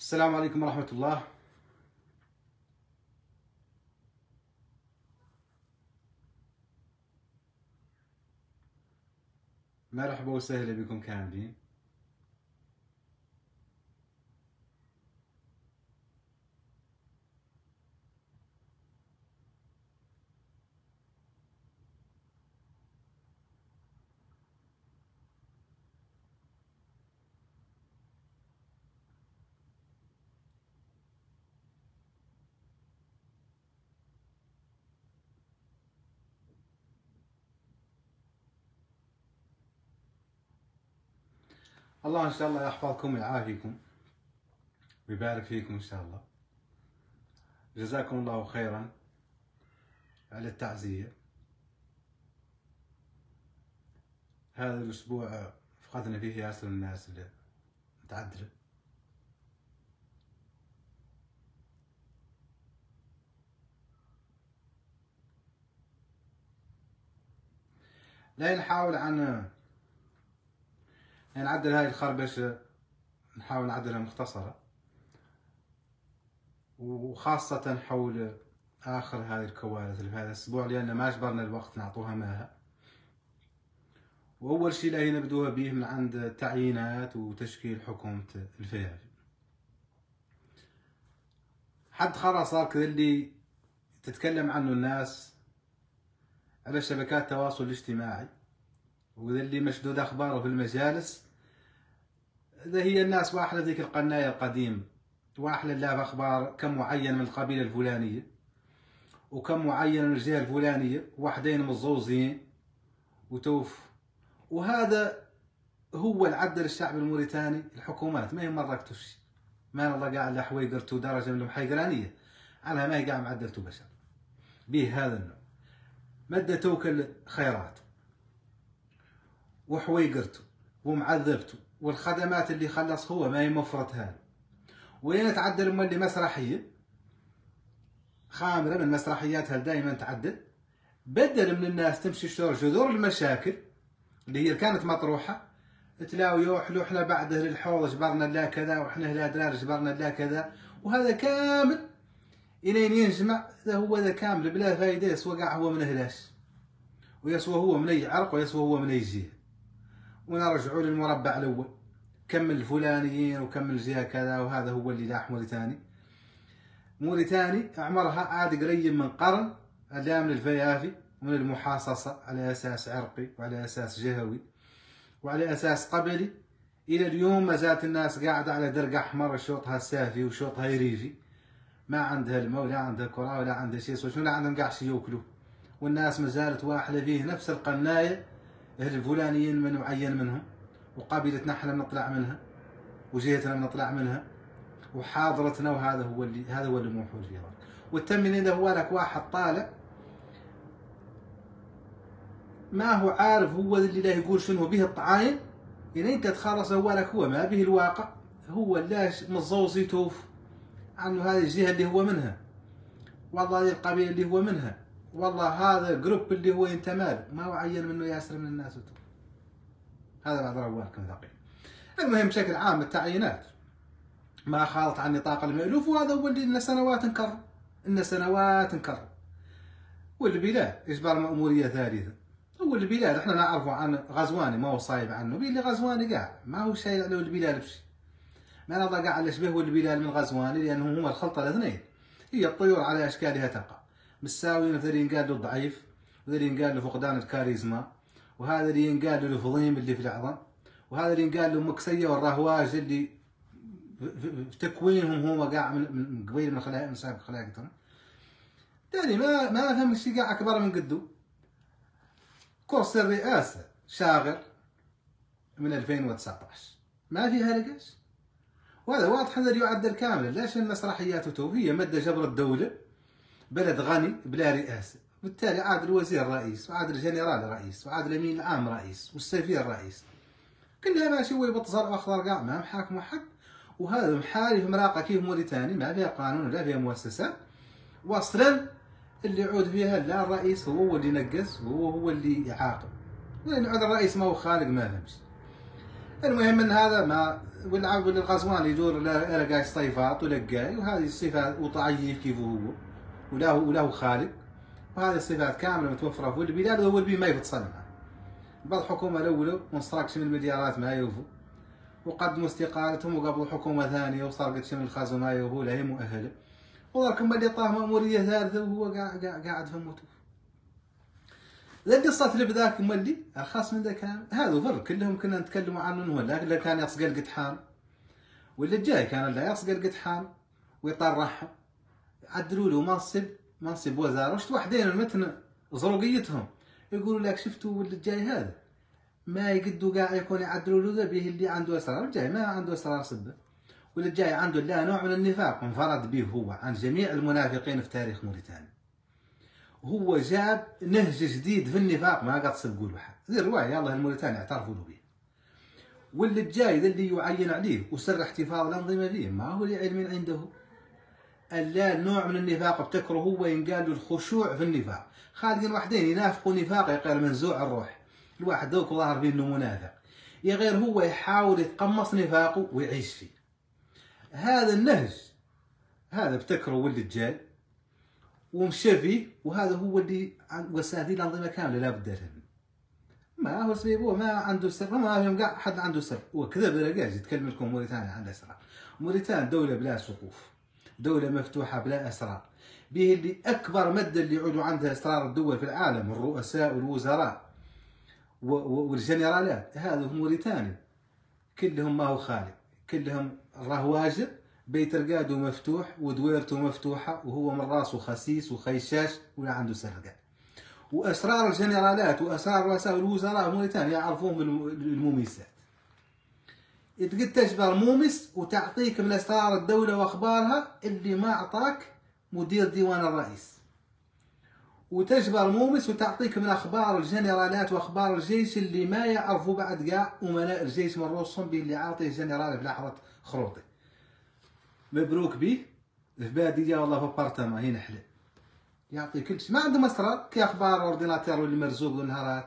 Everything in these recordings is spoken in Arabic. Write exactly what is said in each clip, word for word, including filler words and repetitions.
السلام عليكم ورحمة الله. مرحبا وسهلا بكم كاملين. الله ان شاء الله يحفظكم ويعافيكم ويبارك فيكم ان شاء الله. جزاكم الله خيرا على التعزية. هذا الاسبوع فقدنا فيه ياسر من الناس اللي متعذبة. لا نحاول عن يعني نعدل هاي الخربشة، نحاول نعدلها مختصرة، وخاصة حول آخر هاي الكوارث اللي في هذا الأسبوع، لأن ما أجبرنا الوقت نعطوها ماها. وأول شيء اللي نبدوها به من عند تعيينات وتشكيل حكومة الفيافي. حد خرا صار كذا اللي تتكلم عنه الناس على شبكات التواصل الاجتماعي، وذا اللي مشدود أخباره في المجالس. ذا هي الناس واحلى ذيك القناية القديم، واحلى اللي في أخبار كم معين من القبيلة الفلانية وكم معين من الجهة الفلانية، وحدين مزوزين وتوف. وهذا هو العدل الشعب الموريتاني، الحكومات ما هي مرقتوش، ما الله قاعد لحويقرتو درجة من المحيقرانية عنها، ما هي قاعد معدلتو بشر به هذا النوع، مدى توكل خيرات وحويقرته ومعذبته والخدمات اللي خلص هو ما هي مفرطها. وين تعدل مولي مسرحيه خامره من مسرحياتها دائما تعدل، بدل من الناس تمشي شور جذور المشاكل اللي هي كانت مطروحه، تلاويو حلو احنا بعده للحوض جبرنا لا كذا، واحنا لا درار جبرنا لا كذا، وهذا كامل الين ينجمع هو هذا كامل بلا فايده. يسوى قاع هو من هلاش، ويسوى هو من اي عرق، ويسوى هو من اي جهه. ونرجعوا للمربع الاول، كم الفلانيين وكم الجهه كذا، وهذا هو اللي لاح موريتاني. موريتاني عمرها عاد قريب من قرن لا من الفيافي ومن المحاصصه على اساس عرقي وعلى اساس جهوي وعلى اساس قبلي، الى اليوم ما زالت الناس قاعده على درق احمر، شوطها سافي وشوطها يريفي، ما عندها الماء ولا عندها كره ولا عندها شيء، شنو لا عندهم قاع شي ياكلوا. والناس ما زالت واحله فيه نفس القنايه، الفلانيين من معين منهم، وقبيلتنا احنا بنطلع منها، وجهتنا بنطلع منها، وحاضرتنا. وهذا هو اللي هذا هو اللي موحول فيه. والتمنين اذا هو لك واحد طالع ما هو عارف هو اللي لا يقول شنو به الطعاين، يعني انت تخلص هو لك هو ما به الواقع، هو لاش متزوز يتوف عنه هذه الجهه اللي هو منها، والله هذه القبيله اللي هو منها، والله هذا الجروب اللي هو انت مال ما هو عين منه ياسر من الناس وتو. هذا بعد رواركم ثقيل. المهم بشكل عام التعيينات ما خالط عن نطاق المألوف، وهذا هو اللي لنا سنوات نكرر، لنا سنوات نكرر. والبلاد اجبار مأمورية ثالثة. هو البلاد احنا نعرفه عن غزواني، ما هو صايب عنه، بيلي غزواني قاع ما هو شايل عليه البلاد بشي. ما نضى قاع على شبه والبلاد من غزواني، لأنهم هما الخلطة الاثنين. هي الطيور على أشكالها تقع. مساويين، هذا اللي ينقال له ضعيف، وهذا اللي ينقال له فقدان الكاريزما، وهذا اللي ينقال له الفضيم اللي في العظم، وهذا اللي ينقال له مكسيه والرهواج اللي في تكوينهم هما قاع من قبيل من خلايا من سابق خلايقتهم. ثاني ما ما فهم شي قاع اكبر من قدو. كرسي الرئاسه شاغر من ألفين وتسعطاش ما فيها لقاش، وهذا واضح هذا يعدل كامل. ليش المسرحيات وتوفيه مدى جبر الدوله، بلد غني بلا رئاسة، وبالتالي عاد الوزير رئيس، وعاد الجنرال رئيس، وعاد الأمين العام رئيس، والسفير رئيس، كلها ماشي وي بتزرع أخضر قاع ما محاكمه حد. وهذا محاري في مراقة كيف موريتاني، ما فيها قانون ولا فيها مؤسسات واصلا. اللي يعود فيها لا الرئيس هو اللي ينقص، وهو هو اللي يعاقب، ولأن عاد الرئيس ما هو خالق ما فهمش. المهم من هذا ما والعب الغزواني يدور لا لقاي صيفات ولقاي، وهذه الصفات وطعيف كيف هو وله وله خالق، وهذه الصفات كامله متوفره في البلاد وهو البي ما يتصنعها. بعض الحكومه الاولى ونسرقت من المليارات ما يوفوا وقدموا استقالتهم وقبلوا حكومه ثانيه وسرقت من الخازو ما يوفوا لها مؤهله، وراكم ملي طاه ماموريه ثالثه وهو قاعد قاعد في موته. لدي الصات اللي بذاك مولي ارخص من ذاك هذا فر كلهم كنا نتكلموا عنه ولا لا كان يقص قلقة حام واللي جاي كان لا يقص قلقة حام ويطرحهم عدلوا له منصب منصب وزاره. شفت وحدين المتن زروقيتهم يقولوا لك شفتوا واللي جاي هذا ما يقدوا قاع يكون يعدلوا له ذا به اللي عنده اسرار، الجاي ما عنده اسرار سبه واللي جاي عنده لا نوع من النفاق منفرد به هو عن جميع المنافقين في تاريخ موريتانيا. هو جاب نهج جديد في النفاق ما قد سبقوا له حد، زي الرواية يلا الموريتاني اعترفوا له به. واللي جاي ذا اللي يعين عليه وسر احتفاظ الأنظمة به ما هو لعلم عنده. ألا نوع من النفاق ابتكره هو ينقال له الخشوع في النفاق، خالقين وحدين ينافقوا نفاق يقال منزوع الروح، الواحد ذوك ظاهر به إنه منافق، يا غير هو يحاول يتقمص نفاقه ويعيش فيه. هذا النهج هذا ابتكره واللي جاي ومشى فيه، وهذا هو اللي وسادي الأنظمة كاملة لا بد لها منه. ما هو سبيبوه ما عنده سر، ما فيهم كاع حد عنده سر، وكذا برقاج يتكلم لكم موريتانيا عندها أسرار. موريتانيا دولة بلا سقوف، دولة مفتوحة بلا أسرار، به اللي أكبر مادة اللي يعودوا عندها أسرار الدول في العالم، الرؤساء والوزراء والجنرالات، هذا هم موريتانيا كلهم ما هو خالق، كلهم رهواجر بيت رقاده مفتوح ودويرته مفتوحة وهو من راسه خسيس وخيشاش ولا عنده سرقة. وأسرار الجنرالات وأسرار رؤساء الوزراء موريتانيا يعرفوهم الموميسات، تقد تجبر مومس وتعطيك من أسرار الدولة وأخبارها اللي ما أعطاك مدير ديوان الرئيس، وتجبر مومس وتعطيك من أخبار الجنرالات وأخبار الجيش اللي ما يعرفوا بعد قاع أمناء الجيش من روسهم باللي عاطيه الجنرال في لحظة خروطه. مبروك بيه في بادية والله في ابارتمان هنا حلال يعطي كلشي، ما عندهم اسرار كي اخبار اورديناتير واللي مرزوق ونهارات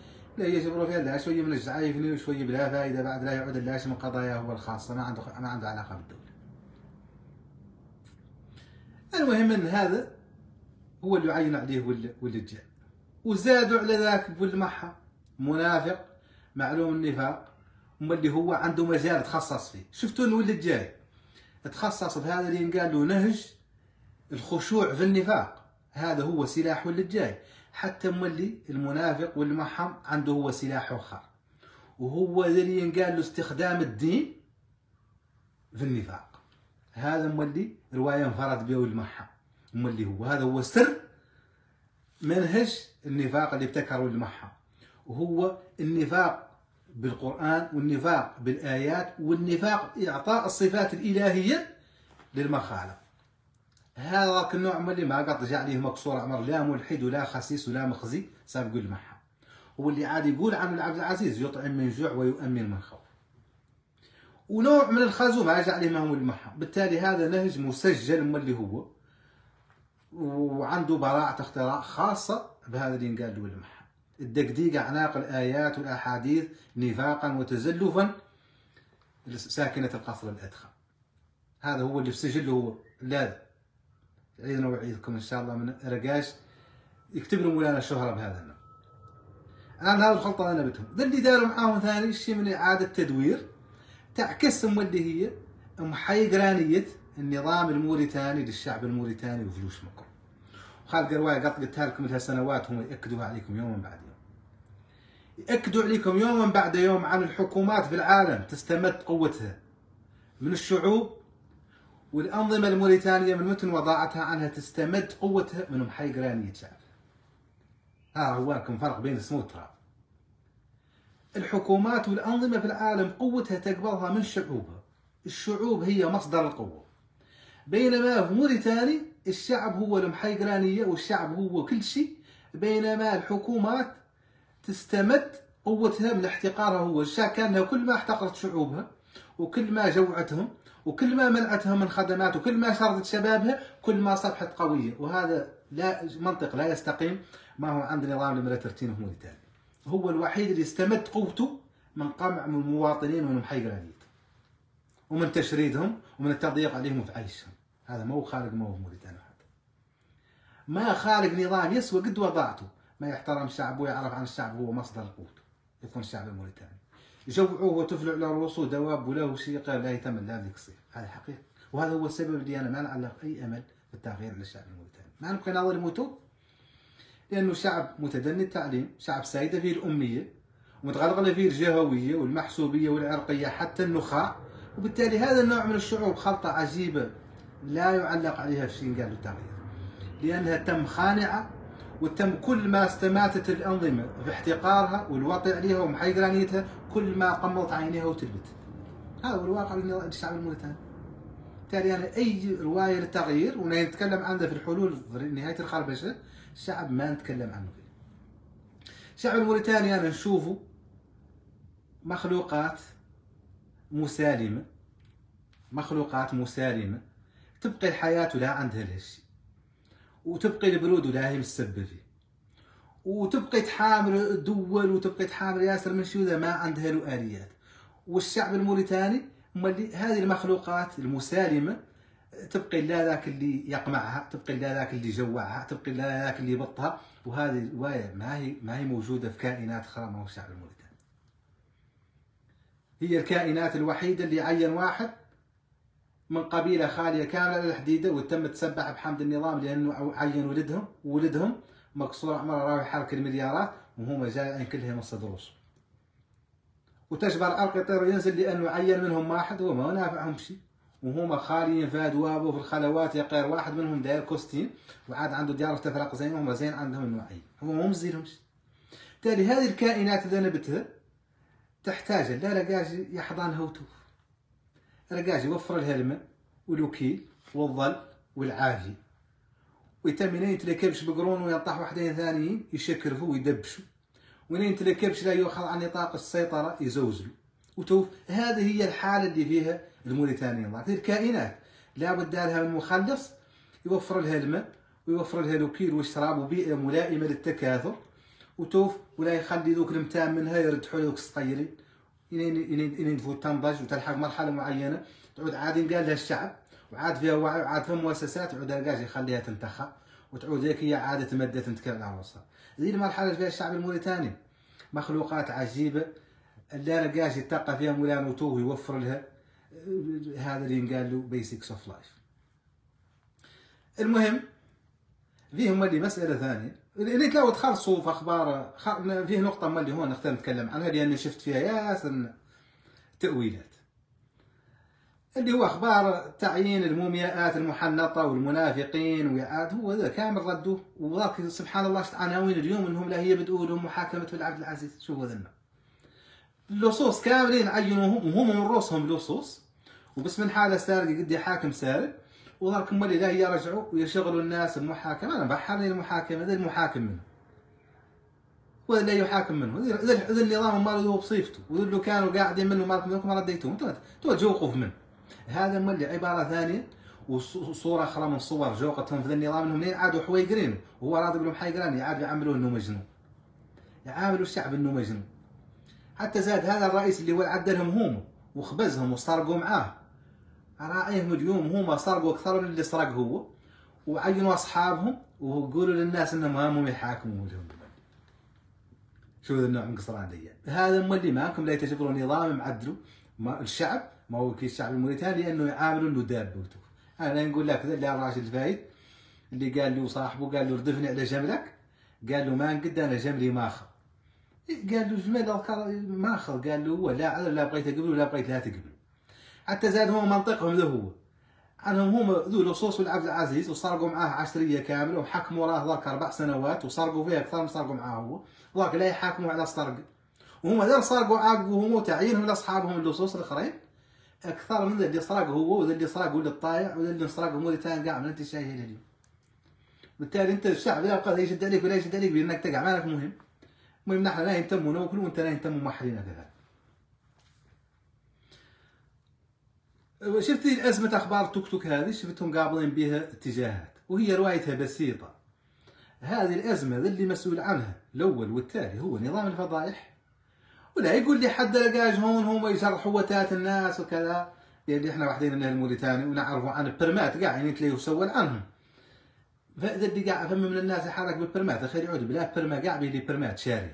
لا يجبروا فيها لا شوية من الزعايفني وشوية بلا فائدة بعد لا يعود لاش من قضاياه الخاصة ما عنده ما عنده علاقة بالدولة. المهم أن هذا هو اللي عين عليه واللي جاء، وزادوا على ذاك بالمحا منافق معلوم النفاق واللي هو عنده مجال تخصص فيه. شفتوا إنه اللي جاي تخصص بهذا اللي ينقال له نهج الخشوع في النفاق، هذا هو سلاح واللي جاي حتى مولي المنافق والمحم عنده هو سلاح اخر وهو اللي ينقال له استخدام الدين في النفاق. هذا مولي روايه انفرد به المحم مولي هو هذا هو سر منهج النفاق اللي ابتكره المحم، وهو النفاق بالقران والنفاق بالايات والنفاق اعطاء الصفات الالهيه للمخالق. هذا النوع من اللي ما قد رجع عليه مكسور عمر لا ملحد ولا خسيس ولا مخزي سابق المحا، واللي عاد يقول عن عبد العزيز يطعم من جوع ويؤمن من خوف. ونوع من الخازو ما رجع عليه ما هو المحا، بالتالي هذا نهج مسجل من اللي هو وعنده براعة اختراع خاصة بهذا اللي ينقال له المحا. الدقديق اعناق الايات والاحاديث نفاقا وتزلفا ساكنة القصر الادخم. هذا هو اللي في سجله هو لاذ. عيدنا وعيدكم ان شاء الله من رقاش يكتب لهم ولانا الشهره بهذا النوع. انا هذه الخلطه انا بتهم ذا اللي داروا معاهم ثاني شيء من اعاده تدوير تعكس اللي هي محيقرانيه النظام الموريتاني للشعب الموريتاني وفلوس مكر. وخالد قروايه قط قلتها لكم لها سنوات هم ياكدوها عليكم يوما بعد يوم. ياكدوا عليكم يوما بعد يوم عن الحكومات في العالم تستمد قوتها من الشعوب، والأنظمة الموريتانية من متن وضاعتها عنها تستمد قوتها من محي قرانية شعب. ها هو لكم فرق بين سموترا. الحكومات والأنظمة في العالم قوتها تقبضها من شعوبها الشعوب هي مصدر القوة، بينما في موريتاني الشعب هو المحيقرانية والشعب هو كل شيء، بينما الحكومات تستمد قوتها من احتقارها هو الشعب، كأنها كل ما احتقرت شعوبها وكل ما جوعتهم وكل ما منعتهم من خدمات وكل ما شردت شبابها كل ما صبحت قوية، وهذا لا منطق لا يستقيم. ما هو عند نظام الملاترتين في موريتانيا هو الوحيد اللي استمد قوته من قمع من المواطنين ومن المحيقرانية ومن تشريدهم ومن التضييق عليهم في عيشهم. هذا مو خارج مو موريتانيا، هذا ما خارج نظام يسوى قد وضعته، ما يحترم شعبه ويعرف عن الشعب هو مصدر قوته. يكون الشعب الموريتاني يجوعوه وتفلع على رؤوسه دواب ولا وثيقه لا يتمنى ذلك الصيف، هذا حقيقه، وهذا هو السبب اللي انا ما نعلق اي امل بالتغيير على الشعب الموريتاني. ما نبقى ناظر يموتوا، لانه شعب متدني التعليم، شعب سايده فيه الاميه ومتغلغله فيه الجهويه والمحسوبيه والعرقيه حتى النخاع، وبالتالي هذا النوع من الشعوب خلطه عجيبه لا يعلق عليها شيء قالوا التغيير، لانها تم خانعه وتم كل ما استماتت الأنظمة في احتقارها والوطي عليها ومحيقرانيتها كل ما قمضت عينيها وتلبت. هذا هو الواقع للشعب الموريتاني. بالتالي أنا أي رواية للتغيير ونتكلم عنها في الحلول في نهاية الخربشة الشعب ما نتكلم عنه. الشعب الموريتاني أنا نشوفه مخلوقات مسالمة، مخلوقات مسالمة تبقي الحياة ولا عندها الهشي، وتبقي البرود ولا هي مسببه، وتبقي تحامل الدول وتبقي تحامل ياسر من شيوذة ما عندها له آليات. والشعب الموريتاني هذه المخلوقات المسالمة تبقي لا ذاك اللي يقمعها، تبقي لا ذاك اللي جوعها، تبقي لا ذاك اللي يبطها، وهذه الواية ما هي ما هي موجودة في كائنات أخرى. ما هو الشعب الموريتاني هي الكائنات الوحيدة اللي عين واحد من قبيله خاليه كامله على الحديده وتم تسبح بحمد النظام لانه عين ولدهم، ولدهم مقصور عمره راوي يحرك المليارات وهم جايين كلهم الصدروس، وتجبر عرق يطير وينزل لانه عين منهم واحد وما نافعهم شيء، وهم خاليين في دوابه في الخلوات يقير واحد منهم داير كوستين وعاد عنده ديار تفرق زين، وهم زين عندهم النوعين هم مو مزينهمش. بالتالي هذه الكائنات اللي نبتها تحتاج لا لقاجي يحضنها وتوف، رجاج يوفر لها الماء والوكيل والظل والعافية، ويتم لين تلاكبش بقرون ويطاح وحدين ثانيين يشكرفوا ويدبشوا، ولين تلاكبش لا يؤخذ عن نطاق السيطرة يزوزلوا وتوف. هذه هي الحالة اللي فيها الموريتانيين، هذه الكائنات لابد لها من مخلص يوفر لها الماء ويوفر لها الوكيل والشراب وبيئة ملائمة للتكاثر وتوف، ولا يخلي ذوك المتام منها يردحوا ذوك الصغيرين إلين تفوت تنضج وتلحق مرحلة معينة تعود عاد ينقال لها الشعب وعاد فيها وعي وعاد فيها مؤسسات وعاد القاج يخليها تنتخى وتعود هيك هي عاد تمدد تنتكلم على راسها. هذه المرحلة فيها الشعب الموريتاني مخلوقات عجيبة لا القاج يتقى فيها مولان وتوه يوفر لها هذا اللي ينقال له بيسكس اوف لايف. المهم فيه مولي مسألة ثانية اللي لو تخلصوا في اخبار خ... فيه نقطه مالي هون نختار نتكلم عنها لاني شفت فيها ياسر تاويلات، اللي هو اخبار تعيين المومياءات المحنطه والمنافقين ويعاد هو ذا كامل ردوه. وذاك سبحان الله شفت عناوين اليوم انهم لا هي بتقولهم محاكمه بالعبد العزيز، شوفوا ذنا اللصوص كاملين عينوهم وهم من رؤوسهم لصوص، وبس من حاله سارق قد حاكم سارق وذاك مولي لا يرجعوا ويشغلوا الناس المحاكمة. أنا بحرني المحاكمة، هذا المحاكم منه وهذا لا يحاكم منه، هذا النظام ما ردوه بصيفته، وهذا اللي كانوا قاعدين منه ما ردوه ما رديتوه انتوا تجوقوا منه. هذا مولي عبارة ثانية وصورة أخرى من صور جوقتهم في ذا النظام، أنهم لين عادوا حويقرين وهو راضي بلهم حيقراني عاد يعاملوه أنه مجنون، يعاملوا الشعب أنه مجنون. حتى زاد هذا الرئيس اللي هو عدلهم هم وخبزهم وسرقوا معاه راعيهم اليوم هما سرقوا اكثر من اللي سرق هو، وعينوا اصحابهم وقولوا للناس انهم هم يحاكموا لهم. شو هذا النوع من قصرانية؟ هذا مولي ماكم لا يتجبروا نظام معدلوا ما الشعب ما هو كي الشعب الموريتاني لانه يعاملوا انه دابه. انا نقول لك لا الراجل فايد اللي قال له صاحبه قال له ردفني على جملك، قال له ما نقد انا جملي ماخر، قال له جمل ماخر، قال له هو لا عذر لا بغيت اقبله ولا بغيت لا تقبله. حتى زاد هو منطقهم ذا هو عنهم هم ذو لصوص والعبد العزيز وسرقوا معاه عشريه كامله وحكموا راه ذاك اربع سنوات وسرقوا فيها اكثر من سرقوا معاه هو، ذاك لا يحاكموا على السرقه وهم غير سرقوا عاقبوهم وتعيينهم لاصحابهم اللصوص الاخرين اكثر من ذا اللي سرق هو وذا اللي سرق ولد الطايع وذا اللي سرق اموري ثاني قاع من انت شايفه اليوم. بالتالي انت الشعب لا يبقى يشد عليك ولا يشد عليك بانك تقع مالك مهم. المهم نحن لا يهتمون وكل وانت لا يهتمون مع حالنا كذلك. شفتي الازمه اخبار توك توك هذه شفتهم قابلين بها اتجاهات وهي روايتها بسيطه. هذه الازمه ذا اللي مسؤول عنها الاول والتالي هو نظام الفضائح. ولا يقول لي حد لقاش هون هم يشرحوا وتات الناس وكذا اللي احنا واحدين من الموريتاني ونعرفوا عن البرمات كاع يعني تلاقيه سول عنهم. فذا اللي قاع فم من الناس يحرك بالبرمات اخي يعود بلا برما كاع بيدي برمات شاري.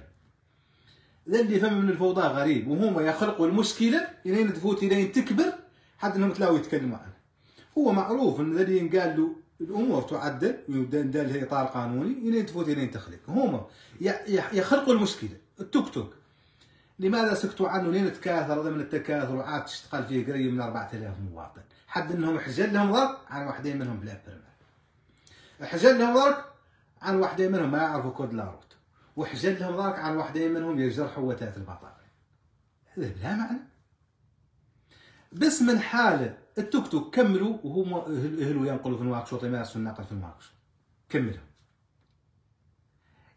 ذا اللي فم من الفوضى غريب وهما يخلقوا المشكله الين تفوت الين تكبر حد انهم تلاقوا يتكلموا عنه. هو معروف ان ذا اللي ينقال له الامور تعدل ويندال لها اطار قانوني الين تفوت الين تخلق. هما يخلقوا المشكله التوك توك. لماذا سكتوا عنه لين تكاثر هذا من التكاثر وعاد تشتغل فيه قريب من أربعة آلاف مواطن، حد انهم حجل لهم ضرب عن واحدين منهم بلا برمة. حجل لهم ضرب عن واحدين منهم ما يعرفوا كود لاروت، وحجل لهم ضرب عن واحدين منهم يجرحوا وتات البطاقة. هذا بلا معنى. بس من حالة التوك توك كملوا وهم يهلوا ينقلوا في نواكشوط يمارسوا النقل في نواكشوط. كملوا.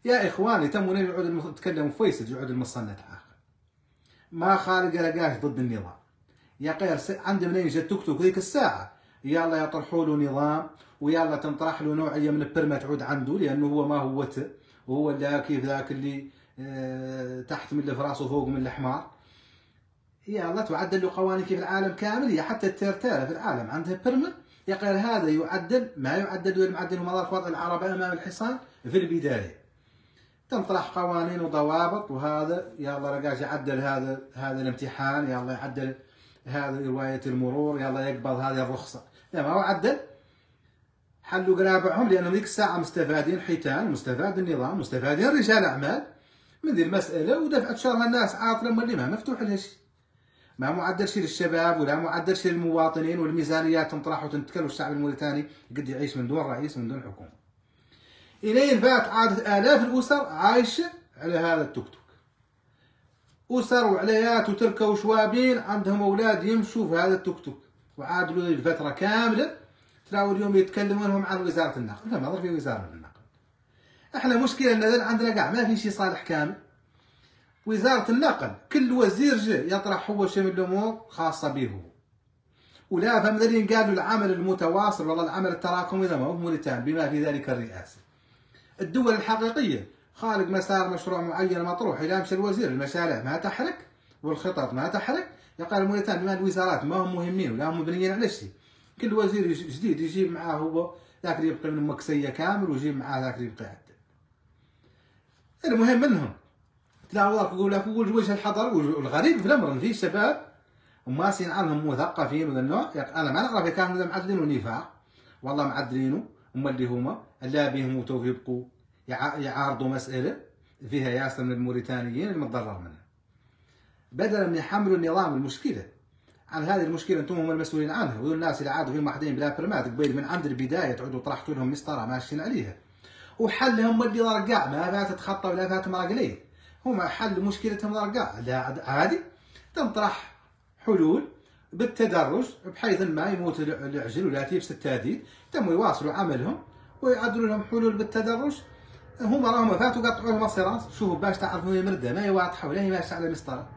يا اخواني تموا يعود يتكلموا فيصل يعود المصنة تعاقب. ما خالق لقاش ضد النظام يا قير عند منين جا التوك توك ذيك الساعه يلا يطرحوا له نظام ويلا تنطرح له نوعيه من البرمه تعود عنده لانه هو ما هو هو لا كيف ذاك اللي آه تحت من اللي في راسه فوق من الحمار يلا تعدل له قوانين كيف العالم كامل يا حتى الترتاله في العالم عندها برمه يا قير هذا يعدل ما يعدل ويعدل مذاق وضع العرب امام الحصان في البدايه تنطرح قوانين وضوابط وهذا يلا رجاج يعدل هذا هذا الامتحان يلا يعدل هذا رواية المرور يلا يقبض هذه الرخصة لا ما هو عدل حلوا قرابعهم لأنهم ذيك الساعة مستفادين حيتان مستفاد النظام مستفادين رجال أعمال من ذي المسألة ودفعت شرها الناس عاطلة مولي ما مفتوح لها شيء ما معدل شيء للشباب ولا معدل شيء للمواطنين والميزانيات تنطرح وتنتكل والشعب الموريتاني قد يعيش من دون رئيس من دون حكومة إلين فات عادت آلاف الأسر عايشة على هذا التوك توك. أسر وعليات وتركة وشوابين عندهم أولاد يمشوا في هذا التوك توك وعادلوا الفترة كاملة تلاقوا اليوم يتكلمونهم عن وزارة النقل، لا ما ضر في وزارة النقل. احنا مشكلة أن عندنا كاع ما في شي صالح كامل. وزارة النقل كل وزير جا يطرح هو شي من الأمور خاصة به هو. ولا فهم ذلين قالوا العمل المتواصل والله العمل التراكمي ذا ما هو في موريتانيا بما في ذلك الرئاسة. الدول الحقيقية خالق مسار مشروع معين مطروح إلى أمشي الوزير المشاريع ما تحرك والخطط ما تحرك يقال موريتانيا بما الوزارات ما هم مهمين ولا هم مبنيين على شيء كل وزير جديد يجيب معاه هو ذاك اللي يبقى من المكسية كامل ويجيب معاه ذاك اللي يبقى يعدل المهم منهم تلاقوا ذاك يقول لك وجه الحضر والغريب في الأمر إن في شباب وماسين عنهم مثقفين وذا النوع أنا ما نعرف كانوا معدلينه نفاق والله معدلينه هما اللي هما لا بهم وتو يبقوا يعارضوا مسألة فيها ياسر من الموريتانيين اللي متضرر منها بدلا من يحملوا النظام المشكلة عن هذه المشكلة انتم هم المسؤولين عنها وذو الناس اللي عادوا فيهم وحدين بلا برمات قبيل من عند البداية تعودوا طرحتوا لهم مسطرة ماشيين عليها وحلهم اللي ضرر كاع ما فات تخطى ولا فات مرقلين هما حلوا مشكلتهم ضرر كاع لا عادي تنطرح حلول بالتدرج بحيث ما يموت العجل ولا تيبس التهديد تم يواصلوا عملهم ويعدلوا لهم حلول بالتدرج هما راهم فاتوا قطعوا المصيرات شوفوا باش تعرفوا هي مرده ما هي واضحه ولا هي ماشيه على مسطره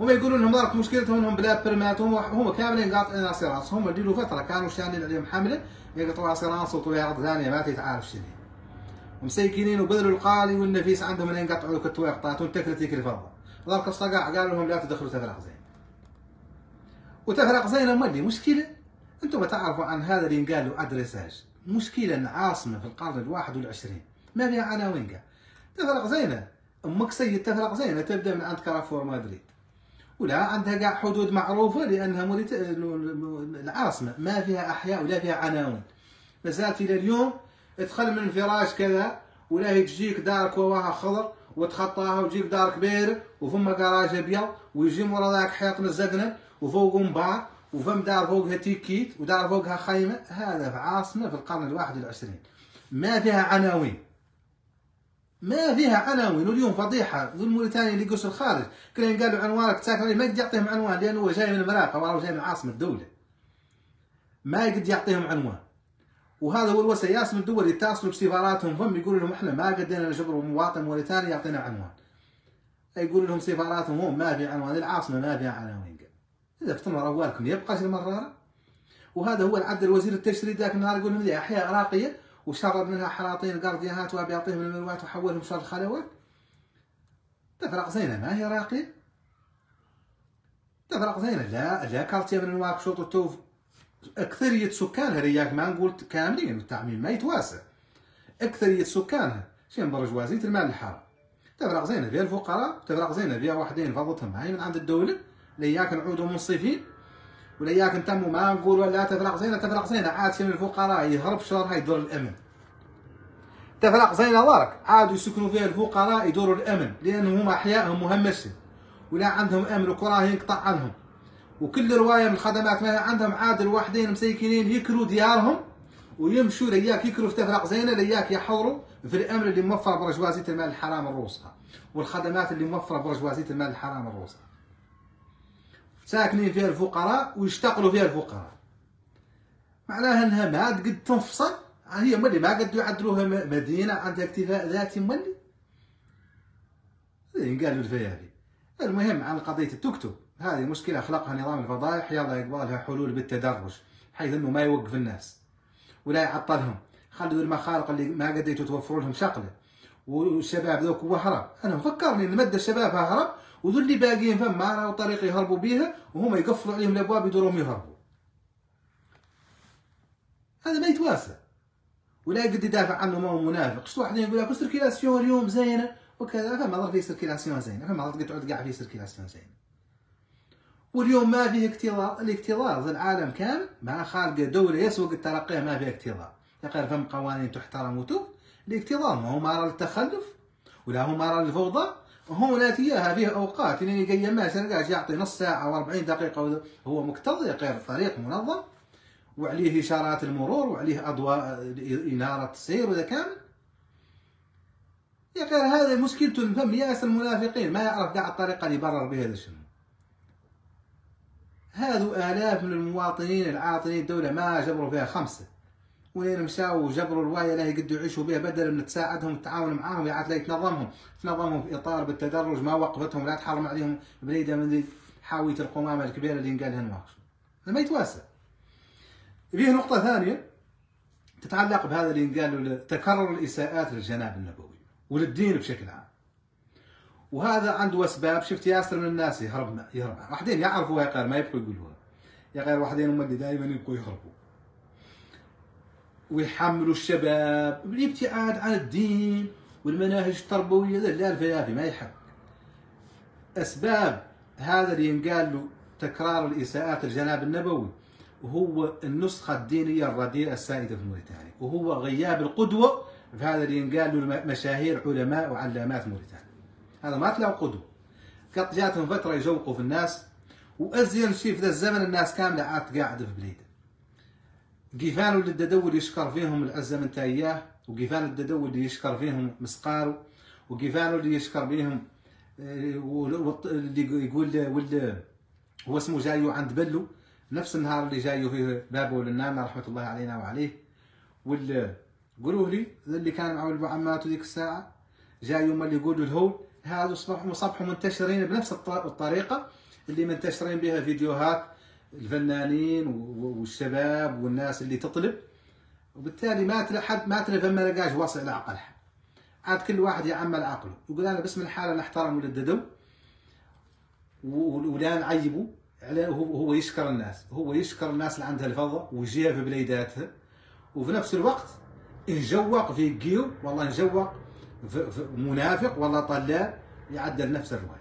هما يقولوا لهم راك مشكلتهم انهم بلا برماتهم هما كاملين قاطعين راسهم هما ديروا فتره كانوا شانين عليهم حمله يقطعوا راسهم وطويرات ثانيه ما تتعارف شنو ومسيكينين وبذلوا القالي والنفيس عندهم لين قطعوا لك التويقطات وانتكلت لك الفضه ضرك الصقاع قالوا لهم لا تدخلوا تفرق زين وتفرق زين هما اللي مشكله انتم تعرفوا عن هذا اللي قالوا ادريساج مشكله عاصمه في القرن الواحد والعشرين ما فيها عناوين كاع تفرق زينه امك سيد تفرق زينه تبدا من عند كارفور مدريد ولا عندها كاع حدود معروفه لانها موليت... العاصمه ما فيها احياء ولا فيها عناوين مازالت الى اليوم تدخل من فراش كذا ولا هي تجيك دارك وراها خضر وتخطاها وتجيك دارك بير وفما كراج ابيض ويجي مورا ذاك حيط مزقنا وفوقهم بار وفم دار فوقها تيكيت ودار فوقها خيمه هذا في عاصمه في القرن الواحد والعشرين ما فيها عناوين ما فيها عناوين. واليوم فضيحه ذو الموريتاني اللي يقص الخارج كلهم قالوا عنوانك تساكن عليه، ما يقدر يعطيهم عنوان لانه هو جاي من المراقه وراه جاي من عاصمه الدوله، ما يقدر يعطيهم عنوان. وهذا هو الوسع، ياس من الدول يتصلوا بسفاراتهم هم يقولوا لهم احنا ما قدرنا نجبروا مواطن موريتاني يعطينا عنوان، يقول لهم سفاراتهم هم ما في عنوان، العاصمه ما فيها عناوين. اذا افتمر اوالكم يبقى المراره. وهذا هو العدل. وزير التشريع ذاك النهار يقول لهم ذي احياء راقيه وشرب منها حراطين القرديهات وابي يعطيهم الملوات وحولهم شر الخلوات. تفرق زينه ما هي راقيه؟ تفرق زينه لا لا كارتيه من نواكشوط والتوف اكثريه سكانها، رياك ما نقول كاملين التعميم ما يتواسع، اكثريه سكانها شين برجوازيه المال الحرام. تفرق زينه فيها الفقراء، تفرق زينه فيها وحدين فضتهم هاي من عند الدوله، لياك نعودوا منصفين ولياك نتموا ما نقول ولا تفرق زينه. تفرق زينه عاد من الفقراء يهرب شرها يدور الامن. تفرق زينه دارك عادوا يسكنوا فيها الفقراء يدوروا الامن، لانهم هم احيائهم مهمشه ولا عندهم امن وكراه ينقطع عنهم، وكل روايه من الخدمات ما عندهم عاد الوحدين مسيكنين يكروا ديارهم ويمشوا لياك يكروا في تفرق زينه، لياك يحوروا في الامن اللي موفر برجوازيه المال الحرام الروسها والخدمات اللي موفره برجوازيه المال الحرام الروسها. ساكنين فيها الفقراء ويشتغلوا فيها الفقراء، معناها انها ما عاد قد تنفصل. هي ملي ما قدوا يعدلوها مدينه عندها اكتفاء ذاتي ملي قالوا الفياري. المهم عن قضيه التوكتو، هذه مشكله خلقها نظام الفضائح، يلا يقبل لها حلول بالتدرج حيث انه ما يوقف الناس ولا يعطلهم، خلوا المخارق اللي ما قديتوا توفروا لهم شغله. والشباب ذوك هو هرب، انا فكرني نمد الشباب هرب وذو اللي باقيين فما راهو طريق يهربوا بيها وهما يقفلوا عليهم الابواب يدورهم يهربوا. هذا ما يتواسع ولا يقد يدافع عنه، ما هو منافق. شفت واحد يقول لك السيركيلاسيون اليوم زينه وكذا، فما ضر في سيركيلاسيون زينه، فما ضر تقعد كاع في سيركيلاسيون زينه. واليوم ما فيه اكتظاظ، الاكتظاظ العالم كامل مع خارجه دوله يسوق الترقيه ما فيها اكتظاظ، يقال فم قوانين تحترم وتوب. الاكتظاظ ما هو مرار للتخلف ولا هو مرار للفوضى، هو لا تياها فيه اوقات اللي يقيمهاش، انا قاعد يعطي نص ساعه واربعين دقيقه هو مكتظ يقير طريق منظم وعليه اشارات المرور وعليه اضواء اناره السير وذا كامل يقير. هذا مشكلته الفم ياس المنافقين، ما يعرف كاع الطريقه اللي يبرر بها هذا الشنو. هذو الاف من المواطنين العاطلين الدوله ما جبروا فيها خمسه، وين مشاو وجبروا الوايه لا يقدوا يعيشوا بها، بدل من تساعدهم وتعاون معاهم عاد لا تنظمهم، تنظمهم في اطار بالتدرج ما وقفتهم لا تحرم عليهم بليده من حاويه القمامه الكبيره اللي قالها نواقش، ما يتواسع. فيه نقطه ثانيه تتعلق بهذا اللي قالوا تكرر الاساءات للجناب النبوي وللدين بشكل عام. وهذا عنده اسباب، شفت ياسر من الناس يهرب يهرب، واحدين يعرفوها يا غير ما يبقوا يقولوها، يا غير واحدين هم اللي دائما يبقوا يهربوا. ويحملوا الشباب بالابتعاد عن الدين والمناهج التربويه، لا الفلافي ما يحب. اسباب هذا اللي ينقال له تكرار الاساءات الجناب النبوي وهو النسخه الدينيه الرديئه السائده في موريتانيا، وهو غياب القدوه في هذا اللي ينقال له مشاهير علماء وعلامات موريتانيا، هذا ما تلاقوا قدوه. قد جاتهم فتره يجوقوا في الناس، وازين شيء في ذا الزمن الناس كامله عاد قاعده في بليده. قيفان ولد الددول يشكر فيهم العزه من تاياه، وقيفان الددول اللي يشكر فيهم مسقارو، وقيفان اللي يشكر فيهم اللي يقول ولد هو اسمه جايو عند بلو نفس النهار اللي جايو فيه بابو للنانا رحمه الله علينا وعليه، وال قولوا لي اللي كان معه العمات ذيك الساعه جايو ما اللي يقولوا الهول هذو صبحوا صبحوا منتشرين بنفس الطريقه اللي منتشرين بها فيديوهات الفنانين والشباب والناس اللي تطلب، وبالتالي ما تلحد ما تلف ما لقاش واصل على عقل حد، عاد كل واحد يعمل عقله يقول انا باسم الحاله نحترم ولد الددو ولا نعيبه. هو يشكر الناس، هو يشكر الناس اللي عندها الفضه ويجيها في بليداتها، وفي نفس الوقت يجوق في جيو والله نجوق منافق والله طلال يعدل نفس الروايه.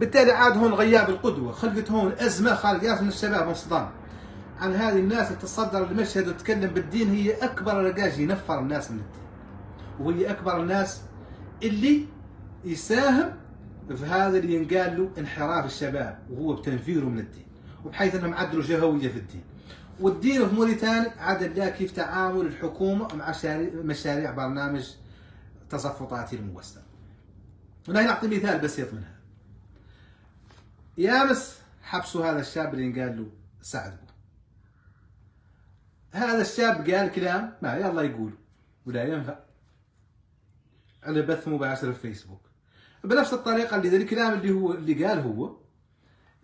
بالتالي عاد هون غياب القدوه، خلقت هون ازمه خارجه من الشباب انصدام عن هذه الناس اللي تتصدر المشهد وتتكلم بالدين، هي اكبر رجاج ينفر الناس من الدين، وهي اكبر الناس اللي يساهم في هذا اللي ينقال له انحراف الشباب وهو بتنفيره من الدين، وبحيث انهم عدلوا جهويه في الدين. والدين في موريتانيا عاد لا كيف تعامل الحكومه مع مشاريع برنامج التصفطات الموسعة. هنا نعطي مثال بسيط منها. يابس حبس هذا الشاب اللي قال له ساعدكم. هذا الشاب قال كلام ما يلا يقول ولا ينفع على بث مباشر في فيسبوك بنفس الطريقة اللي ذا الكلام اللي هو اللي قال هو.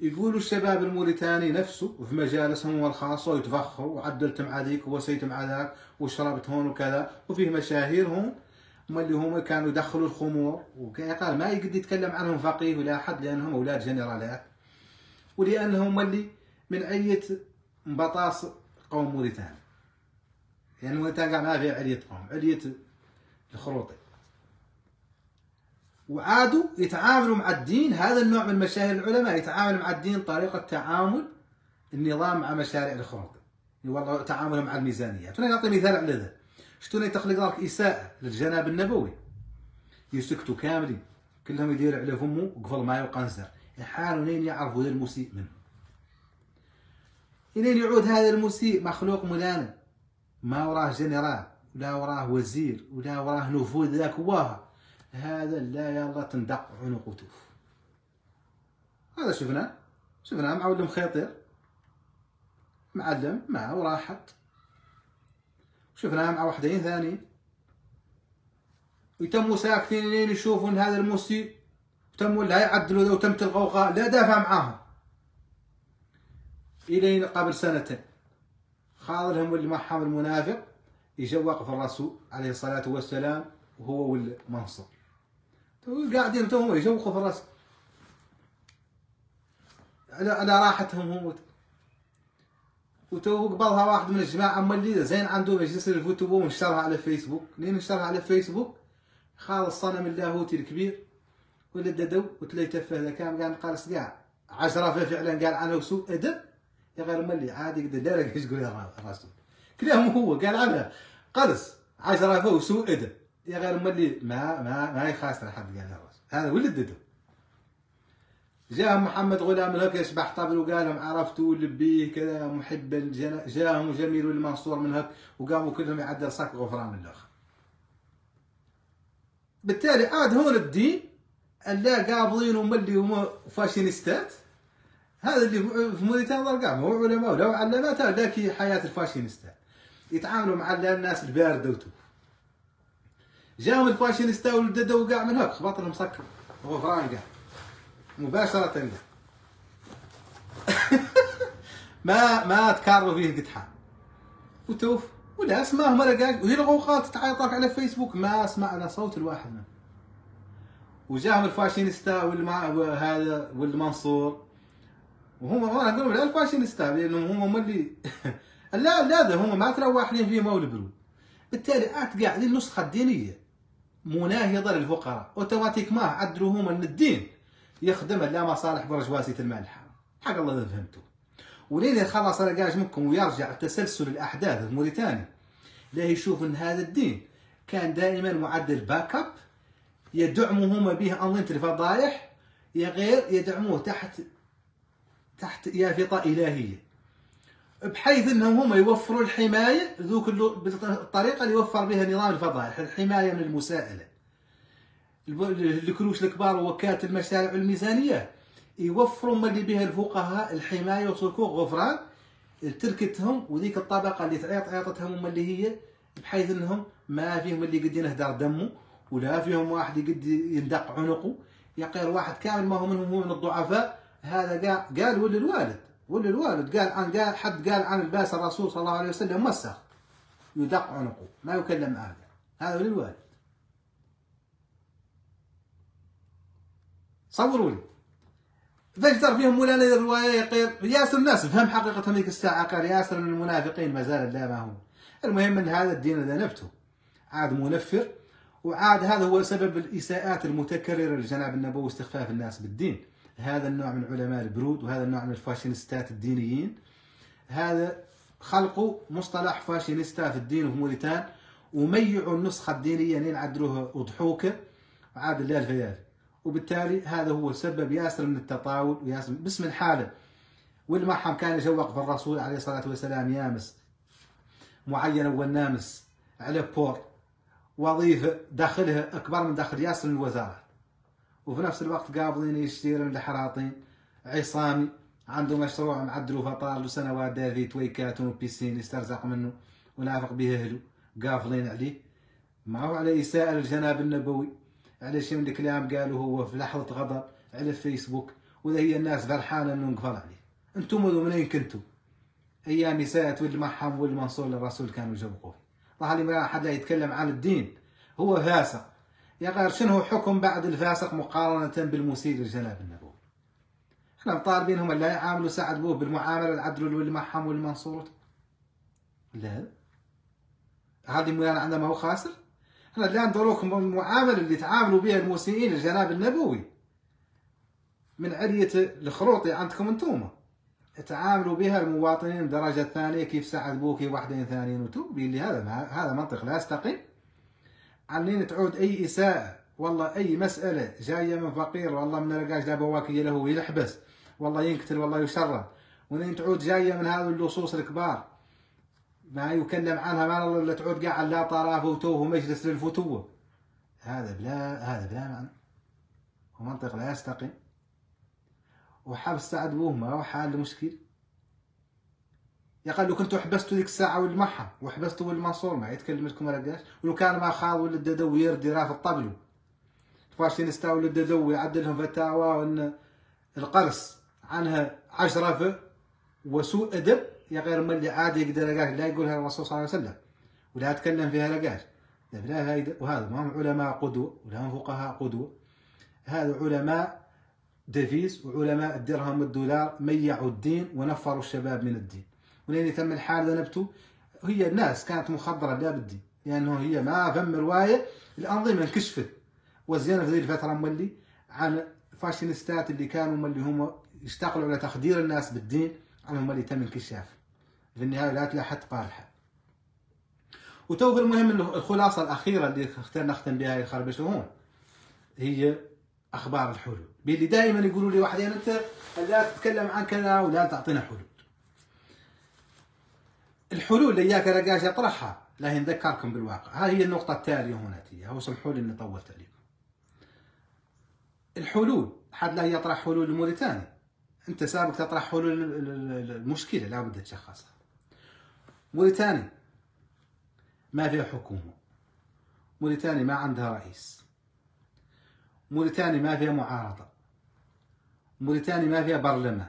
يقولوا الشباب الموريتاني نفسه في مجالسهم الخاصة ويتفخروا وعدلت مع ذيك ووسيت مع ذاك وشربت هون وكذا، وفيه مشاهيرهم هم اللي هم كانوا يدخلوا الخمور وكان ما يقدر يتكلم عنهم فقيه ولا أحد لأنهم أولاد جنرالات ولأنهم اللي من أية مبطاس قوم موريتاني، يعني موريتاني قاع ما فيها علية قوم، علية الخروطي. وعادوا يتعاملوا مع الدين، هذا النوع من مشاهير العلماء يتعامل مع الدين طريقة تعامل النظام مع مشاريع الخروطي، والله تعاملهم مع الميزانيات. هنا نعطي مثال على ذا، شتون تخلق لك إساءة للجناب النبوي، يسكتوا كاملين كلهم يديروا على فمه وقفل ماي وقنزر، يحاولوا لين يعرفوا ذا المسيء منه. لين يعود هذا المسيء مخلوق ملانا، ما وراه جنرال ولا وراه وزير ولا وراه نفوذ ذاك واها، هذا لا يلا تندق عنق وتوف. هذا شفناه شفناه مع ولد مخيطر معلم مع وراحت، شفناه مع وحدين ثاني ويتموا ساكتين لين يشوفوا ان هذا المسيء وتموا لا يعدلوا وتمت الغوغاء لا دافع معاهم. الين قبل سنتين خاضرهم اللي معهم المنافق يجوق في الرسول عليه الصلاة والسلام وهو والمنصور قاعدين توهم يجوقوا في الرسول على على راحتهم هم. وتو قبلها واحد من الجماعة موليده زين عنده مجلس الفوتوبو ونشرها على فيسبوك، لين نشرها على فيسبوك خال الصنم اللاهوتي الكبير ولا ددو وتليته في هذا كان قال قارس كاع عشرة فعلا قال عنه سوء ادب يا غير ملي عادي قد لا ايش يقول يا الرسول كلامه هو قال عنه قرص عشرة وسوء ادب يا غير ملي ما ما ما يخاسر حد قال الرسول هذا ولا ددو. جاهم محمد غلام الهك يسبح طبل وقالهم عرفتوا لبيه كذا محبا الجنة، جاهم جميل المنصور من هك وقاموا كلهم يعدل صك غفران الاخر. بالتالي عاد هون الدين اللي قابضين هم اللي هم فاشينيستات، هذا اللي في موريتانيا ضرقام هو علماء ولو علمات ذاك حياة الفاشينيستات يتعاملوا مع الناس الباردة وتوف. جاهم الفاشينيستات والددو وقاع من هك خبط لهم صك غفران قاع مباشرة له. ما ما تكرروا فيه قد حال وتوف وناس ما هم لقاك وهي الغوقات تعيطك على فيسبوك ما سمعنا صوت الواحد منهم. وجاهم الفاشينيستا وهذا والمنصور وهم انا نقول لهم لا الفاشينيستا لانهم هم هم اللي لا لا ذا هم ما تروح لهم فيهم ولا برود. بالتالي عاد قاعدين النسخة الدينية مناهضة للفقراء اوتوماتيك ما عدلوا هم من الدين يخدم لا مصالح برجواسية المال الحرام حق الله اذا فهمتوا. ولين يخلص رجاج منكم ويرجع تسلسل الاحداث في موريتانيا لا يشوف ان هذا الدين كان دائما معدل باك اب يدعموا هما به انظمه الفضائح يا غير يدعموه تحت تحت يافطه الهيه بحيث انهم هما يوفروا الحمايه ذوك الطريقه اللي يوفر بها نظام الفضائح الحمايه من المساءله الكروش الكبار ووكالة المشاريع والميزانية يوفروا ما اللي بها الفقهاء الحماية وصكوك غفران تركتهم وذيك الطبقة اللي تعيط عيطتهم هما اللي هي بحيث انهم ما فيهم اللي قد ينهدر دمه ولا فيهم واحد قد يندق عنقه يقير واحد كامل ما هو منهم هو من الضعفاء. هذا قال قال ولا الوالد ولا الوالد قال عن قال حد قال عن الباس الرسول صلى الله عليه وسلم مسخ يدق عنقه ما يكلم هذا هذا ولا الوالد. صوروا لي فاش دار فيهم مولانا الروايه يقير ياسر الناس فهم حقيقه هذيك الساعه قال ياسر من المنافقين ما زال لا ما هو. المهم ان هذا الدين اللي ذنبته عاد منفر وعاد هذا هو سبب الاساءات المتكرره للجناب النبوي واستخفاف الناس بالدين. هذا النوع من علماء البرود وهذا النوع من الفاشينيستات الدينيين هذا خلقوا مصطلح فاشينيستا في الدين وفي موريتان وميعوا النسخه الدينيه لين عدلوها وضحوكه وعاد لا الفيال. وبالتالي هذا هو سبب ياسر من التطاول وياسر باسم الحاله والمحم كان يجوق في الرسول عليه الصلاه والسلام يامس معين والنامس على بور وظيفة دخلها أكبر من دخل ياسر الوزارات، وفي نفس الوقت قابضين يشتيرون الحراطين. عصامي عنده مشروع معدل وفطار له سنوات داذي، تويكاتون وبيسين يسترزق منه ونافق به أهله، قافلين عليه. معه على إساءة للجناب النبوي، على شي من الكلام قالوا هو في لحظة غضب على الفيسبوك، وذا هي الناس فرحانة انه نقفل عليه. انتم ذو منين كنتوا؟ ايام إساءة ولد محم ولد منصور للرسول كانوا يجوقوا فيه. طاح لي ما حد يتكلم عن الدين، هو فاسق. يا غير شنو حكم بعد الفاسق مقارنة بالمسيء للجناب النبوي؟ احنا مطالبينهم لا يعاملوا سعد بوه بالمعاملة العدل ولد محم ولد منصور؟ لا. هذه مولانا عندنا ما هو خاسر؟ احنا الان ضروكم المعامله اللي تعاملوا بها المسيئين للجناب النبوي من علية الخروطي عندكم انتوما، تعاملوا بها المواطنين درجه ثانيه كيف سعد بوكي واحدين ثانيين وتوبي اللي هذا ما هذا منطق لا يستقيم. عنين تعود اي اساءه، والله اي مساله جايه من فقير، والله من رقاش لا بواكيه له يلحبس، والله ينقتل، والله يشرد، ونين تعود جايه من هذول اللصوص الكبار ما يكلم عنها ما الله، ولا تعود قاعد لا طرافه وتوه مجلس للفتوه. هذا بلا هذا بلا معنى ومنطق لا يستقيم. وحبس سعد بوه ما هو حال لمشكل. يا قال لو كنتوا حبستوا ذيك الساعه والمحا وحبستوا والمنصور ما يتكلم لكم رقاش، ولو كان ما خاض ولد ددوي يردي رافض طبله فاشين استاو ولد ددوي عدلهم فتاوى وان القرص عنها عشرفه وسوء ادب. يا غير من اللي عادي يقدر رقاش لا يقولها الرسول صلى الله عليه وسلم ولا يتكلم فيها رقاش بلا فايده. وهذا ما هم علماء قدوه ولا هم فقهاء قدوه، هذا علماء ديفيس وعلماء الدرهم والدولار، ميعوا الدين ونفروا الشباب من الدين. ولين تم الحال ذا نبتوا هي الناس كانت مخضره لا بالدين، لانه هي ما فم روايه. الانظمه انكشفت وزينا في ذي الفتره مولي عن فاشينيستات اللي كانوا مولي هم يشتغلوا على تخدير الناس بالدين، عنهم اللي تم انكشاف في النهايه لا تلاحت قارحه. وتوفي المهم الخلاصه الاخيره اللي اخترنا نختم بها الخربشه هون هي اخبار الحلول، باللي دائما يقولوا لي واحدين انت لا تتكلم عن كذا ولا تعطينا حلول. الحلول اللي ياك رقاش يطرحها لا نذكركم بالواقع، ها هي النقطه التاليه هنا تي، هو سمحوا لي اني طولت عليكم. الحلول حد لا يطرح حلول لموريتانيا، انت سابق تطرح حلول المشكله لابد تشخصها. موريتانيا ما فيها حكومه، موريتانيا ما عندها رئيس، موريتانيا ما فيها معارضه، موريتانيا ما فيها برلمان.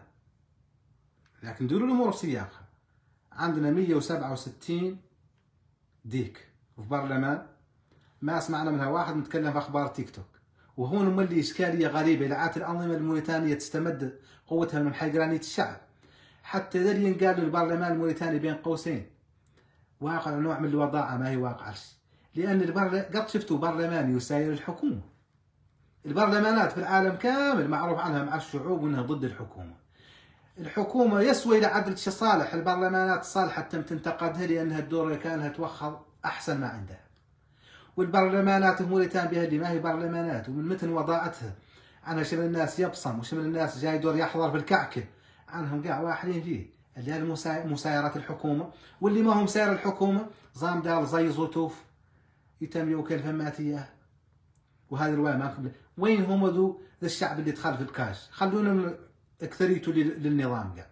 لكن ديروا الامور في سياقها، عندنا مئة وسبعة وستين ديك في برلمان ما سمعنا منها واحد متكلم في اخبار تيك توك. وهون مولي إشكالية غريبة لعات الأنظمة الموريتانية تستمد قوتها من حقرانية الشعب. حتى ذلين قالوا البرلمان الموريتاني بين قوسين واقع نوع من الوضاعة ما هي واقع عرش، لأن البرل... قد شفتوا برلمان يساير الحكومة. البرلمانات في العالم كامل معروف عنها مع الشعوب أنها ضد الحكومة. الحكومة يسوى إلى عدل شي صالح، البرلمانات الصالحة تم تنتقدها لأنها الدور كانها توخر أحسن ما عندها. والبرلمانات موريتانيا بها اللي ما هي برلمانات، ومن متن وضاعتها عنها شمل الناس يبصم وشمل الناس جاي دور يحضر في الكعكه، عنهم كاع واحدين فيه اللي هي مسايرات الحكومه، واللي ما هم ساير الحكومه زام دار زي زوتوف يتميو كالفماتيه. وهذه الروايه ما قبل وين هم ذو الشعب اللي دخل في الكاش، خلونا من اكثريته للنظام كاع.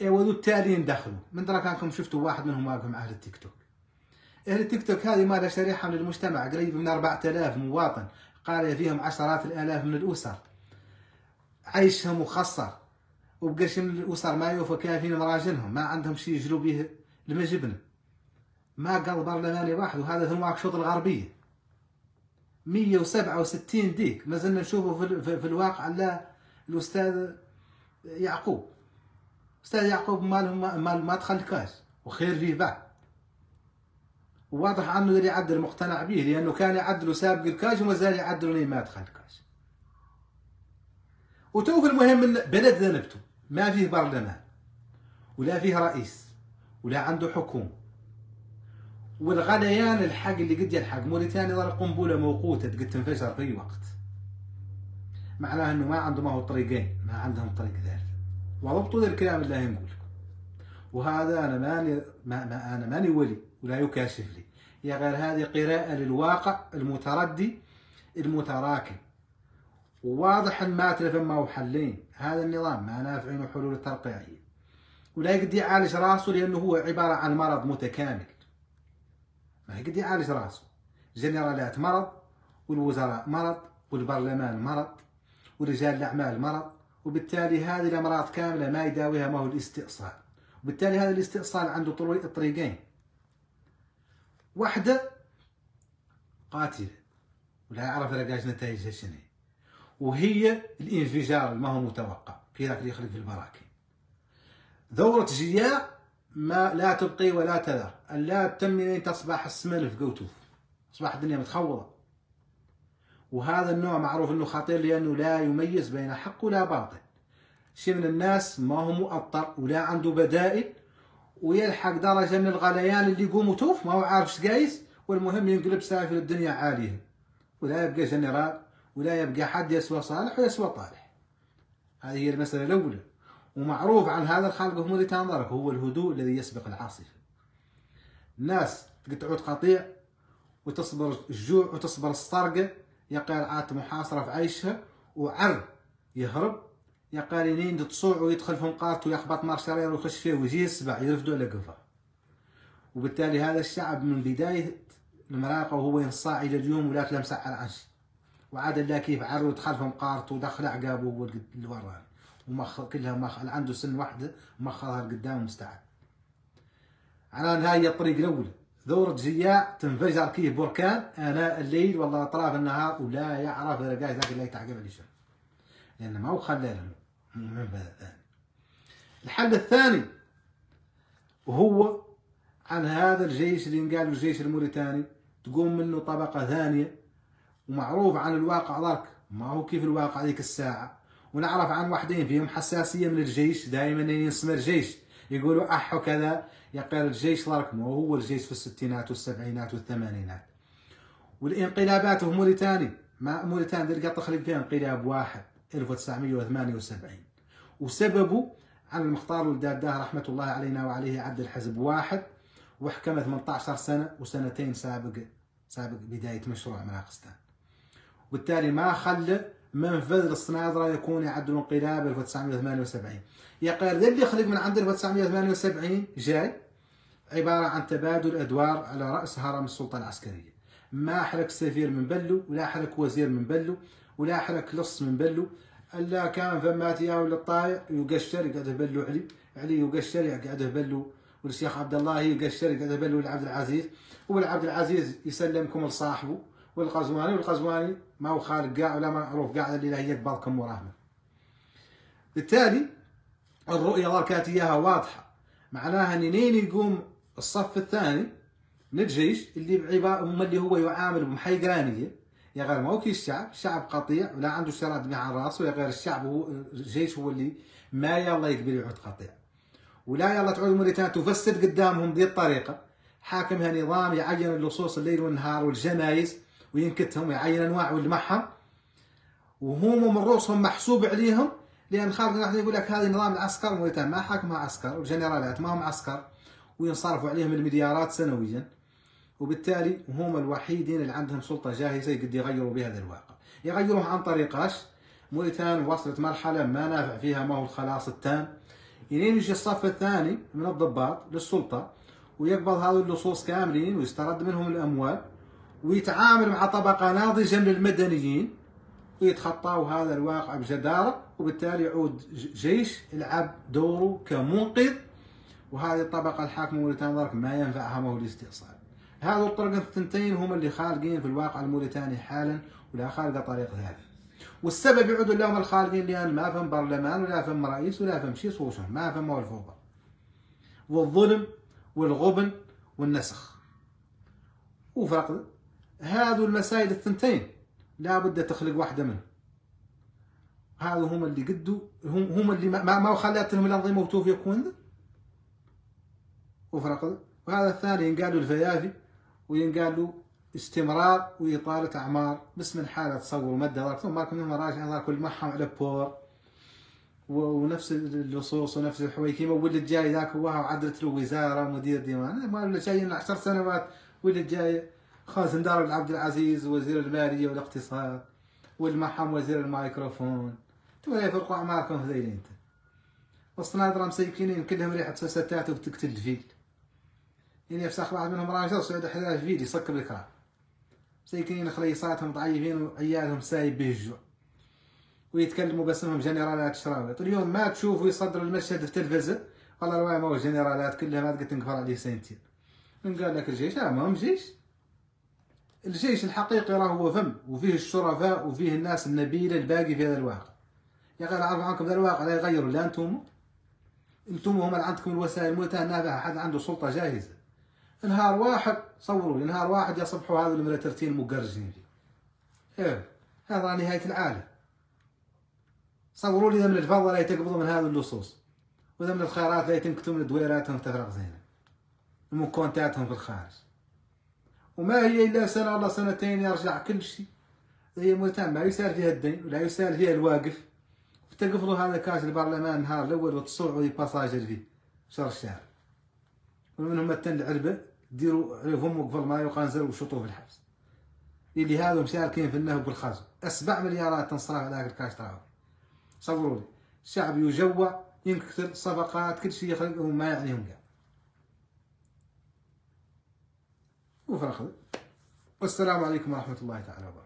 ايوا ذو التاليين دخلوا من درا كانكم شفتوا واحد منهم واقف مع اهل التيك توك. اهل التيك توك هذه مالها شريحه من المجتمع قريب من أربعة آلاف مواطن، قاريه فيهم عشرات الالاف من الاسر، عيشهم مخسر وبقرش من الاسر ما يوفى كافين مراجلهم، ما عندهم شيء يجروا به المجبنه. ما قال برلماني واحد، وهذا في نواكشوط الغربيه. مئة وسبعة وستين ديك ما زلنا نشوفه في الواقع. لا الاستاذ يعقوب، استاذ يعقوب مالهم مال ما تخلكاش وخير فيه بعد، واضح عنه اللي يعدل مقتنع به لانه كان يعدله سابق الكاش ومازال يعدله لين ما دخل الكاش. وتوفي المهم من بلد ذنبته ما فيه برلمان ولا فيه رئيس ولا عنده حكومه. والغليان الحق اللي قد يلحق موريتانيا ظل قنبله موقوته قد تنفجر في اي وقت. معناه انه ما عنده ما هو طريقين، ما عندهم طريق ثالث. وضبطوا ذا الكلام اللي نقول لكم، وهذا انا ماني ما انا ماني ولي ولا يكاشف لي، يا غير هذه قراءة للواقع المتردي المتراكم. وواضح أن ما تلفن ما هو حلين، هذا النظام ما نافعين وحلول ترقيعية، ولا يقدر يعالج راسه لأنه هو عبارة عن مرض متكامل، ما يقدر يعالج راسه. جنرالات مرض، والوزراء مرض، والبرلمان مرض، ورجال الأعمال مرض، وبالتالي هذه الأمراض كاملة ما يداويها ما هو الاستئصال، وبالتالي هذا الاستئصال عنده طريقين، واحدة قاتلة ولا يعرف لقاش نتائجها شنو، وهي الانفجار اللي ما هو متوقع في ذاك اللي يخلق في البراكين. دورة جياع ما لا تبقي ولا تذر، لا تم لين تصبح السمن في قوتوف، تصبح الدنيا متخوضة. وهذا النوع معروف انه خطير لانه لا يميز بين حق ولا باطل. شيء من الناس ما هو مؤطر ولا عنده بدائل، ويلحق درجة من الغليان اللي يقوموا توف ما هو عارف ايش قايس، والمهم ينقلب سافل الدنيا عالية، ولا يبقى جنرال ولا يبقى حد يسوى صالح ويسوى طالح. هذه هي المسألة الأولى. ومعروف عن هذا الخلق هم اللي تنظرك هو الهدوء الذي يسبق العاصفة. الناس تقطعوا تقطيع وتصبر الجوع وتصبر السرقة، يا قارعات محاصرة في عيشها وعرب يهرب، يا قارنين تصوع ويدخل في مقارته ويخبط مار شرير ويخش فيه ويجي يسبع يرفدوا على قفاه. وبالتالي هذا الشعب من بداية المراقة وهو ينصاع إلى اليوم ولا تلمسع على العنش، وعاد لا كيف عرو دخل في مقارته ودخل عقابه لورا ومخ كلها مخ عنده سن واحدة مخها قدام مستعد. على نهاية الطريق الأولى دورة جياع تنفجر كيه بركان آناء الليل والله أطراف النهار، ولا يعرف رجاج ذاك اللي يتعقب عليه شر لأن ما هو خلاه من هذا الآن. الحل الثاني وهو عن هذا الجيش اللي نقالوا الجيش الموريتاني تقوم منه طبقة ثانية، ومعروف عن الواقع ذاك ما هو كيف الواقع ذيك الساعة. ونعرف عن واحدين فيهم حساسية من الجيش، دائما ينسمر جيش يقولوا أح وكذا، يقال الجيش ذاك ما هو الجيش في الستينات والسبعينات والثمانينات. والانقلابات في موريتاني ما موريتاني تلقى تخلق فيها انقلاب واحد ألف وتسعمئة وثمانية وسبعين، وسببه عن المختار ولد الداه رحمة الله علينا وعليه عبد الحزب واحد، وحكم ثمانية عشر سنة وسنتين سابق سابق بداية مشروع مراقستان، وبالتالي ما خلى منفذ الصنادرة يكون يعد الانقلاب ألف وتسعمئة وثمانية وسبعين. يقال ذا اللي خلق من عند ألف وتسعمئة وثمانية وسبعين جاي عبارة عن تبادل أدوار على رأس هرم السلطة العسكرية، ما حرك سفير من بلو ولا حرك وزير من بلو ولا حرك لص من بلو، الا كان فماتيا ولا الطايع يقشر يقعد يبلو علي، علي يقشر يقعد يبلو، والشيخ عبد الله يقشر يقعد يبلو لعبد العزيز، والعبد العزيز يسلمكم لصاحبه، والقزواني والقزواني ما هو خالق قاع ولا معروف قاع اللي هي قبالكم وراهنا. بالتالي الرؤيه ضركات اياها واضحه، معناها منين يقوم الصف الثاني من الجيش اللي بعباره اللي هو يعامل بمحيقرانيه، يا غير ماهو كي الشعب، الشعب قطيع ولا عنده شراد مع راسه، يا غير الشعب هو الجيش هو اللي ما يلا يقبل يعود قطيع، ولا يلا تعود موريتانيا تفسد قدامهم بهذه الطريقة. حاكمها نظام يعين اللصوص الليل والنهار والجنايز وينكتهم، يعين انواع ويلمعهم، وهم من رؤوسهم محسوب عليهم، لان خالد واحد يقول لك هذا نظام العسكر موريتانيا ما حاكمها عسكر، والجنرالات ما هم عسكر، وينصرفوا عليهم المليارات سنويا، وبالتالي هم الوحيدين اللي عندهم سلطة جاهزة يقدر يغيروا بهذا الواقع. يغيروه عن طريقاش. موريتانيا وصلت مرحلة ما نافع فيها ما هو الخلاص التام، إلين يجي الصف الثاني من الضباط للسلطة ويقبض هذول اللصوص كاملين ويسترد منهم الأموال، ويتعامل مع طبقة ناضجة من المدنيين ويتخطاوا هذا الواقع بجدارة، وبالتالي يعود جيش يلعب دوره كمنقذ، وهذه الطبقة الحاكمة موريتانيا ما ينفعها ما هو الاستئصال. هذو الطرق الثنتين هما اللي خالقين في الواقع الموريتاني حالا، ولا خالقه طريق ذلك، والسبب يعود لهم الخالقين لان ما فهم برلمان ولا فهم رئيس ولا فهم شي صوصهم، ما فهم الفوضى والظلم والغبن والنسخ وفرق. هذو المسائل الثنتين لا بد تخلق واحده منهم، هذو هما اللي قدوا هم هما اللي ما ما خلاتهم الانظمه وتوفي يكون وفرق. وهذا الثاني ينقالوا الفيافي وينقالوا استمرار وإطالة أعمار، بس من حالة تصور مدة راكم ماركم منهم راجعين راكم معهم على بور، ونفس اللصوص ونفس الحويكيمة، واللي جاي ذاك هو عدلت له وزارة مدير ديوان، ما جايين عشر سنوات واللي جايه خازن دار العبد العزيز وزير الماليه والاقتصاد والمرحوم وزير الميكروفون، تو يفرقوا اعماركم هذين انت، والصنادره راه مسيكينين كلهم ريحه ساساتات وتقتل الفيل، يعني فسخ واحد منهم راجل صعد حدا الفيل يسكر الكراه، مسيكينين خليصاتهم ضعيفين وعيالهم سايب به الجوع، ويتكلموا باسمهم جنرالات شراويط. اليوم ما تشوفوا يصدر المشهد في التلفزه والله راه ما هو جنرالات كلها ما تقدر تنكفر عليه سنتين. من قال لك الجيش؟ اه ماهم جيش. الجيش الحقيقي راه هو فم وفيه الشرفاء وفيه الناس النبيله الباقي في هذا الواقع. يا غير عارف عنكم هذا الواقع لا يغيروا لا انتم انتم هما اللي عندكم الوسائل متاحه نافعه، حد عنده سلطه جاهزه. نهار واحد صوروا لي نهار واحد يصبحوا هذو المرترتين المقرجين فيه. ايه هذا نهايه العالم. صوروا لي ذا من الفضه لا يتقبضوا من هذه اللصوص، وذا من الخيرات لا يتنكتوا من دويراتهم تفرغ زينه ومكونتاتهم في الخارج. وما هي الا سنه ولا سنتين يرجع كل شيء. هي مهتمه لا يسال فيها الدين ولا يسال فيها الواقف، وتقفلوا هذا كاش البرلمان النهار الاول وتصوعوا لي باساجر فيه شهر الشهر. ومنهم التن العلبه ديروا عليهم وقفل ما يقنزر وشطوه في الحبس. اللي هذو مشاركين في النهب والخزو، اسبع مليارات تنصرف على هذاك الكاش تاعهم. صبروا لي، الشعب يجوع ينكثر صفقات كل شيء يخلقهم ما يعنيهم كاع. وفرق. والسلام عليكم ورحمة الله تعالى وبركاته.